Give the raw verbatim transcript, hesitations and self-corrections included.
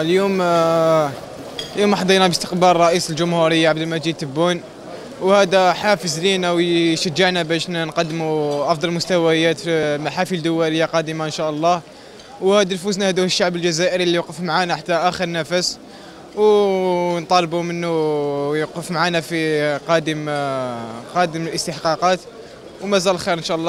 اليوم اليوم حظينا باستقبال رئيس الجمهورية عبد المجيد تبون، وهذا حافز لينا ويشجعنا باش نقدموا أفضل مستويات في محافل دولية قادمة إن شاء الله. وهذا الفوزنا هذا الشعب الجزائري اللي وقف معنا حتى آخر نفس، ونطالبوا منه يوقف معنا في قادم قادم الاستحقاقات، ومازال خير إن شاء الله.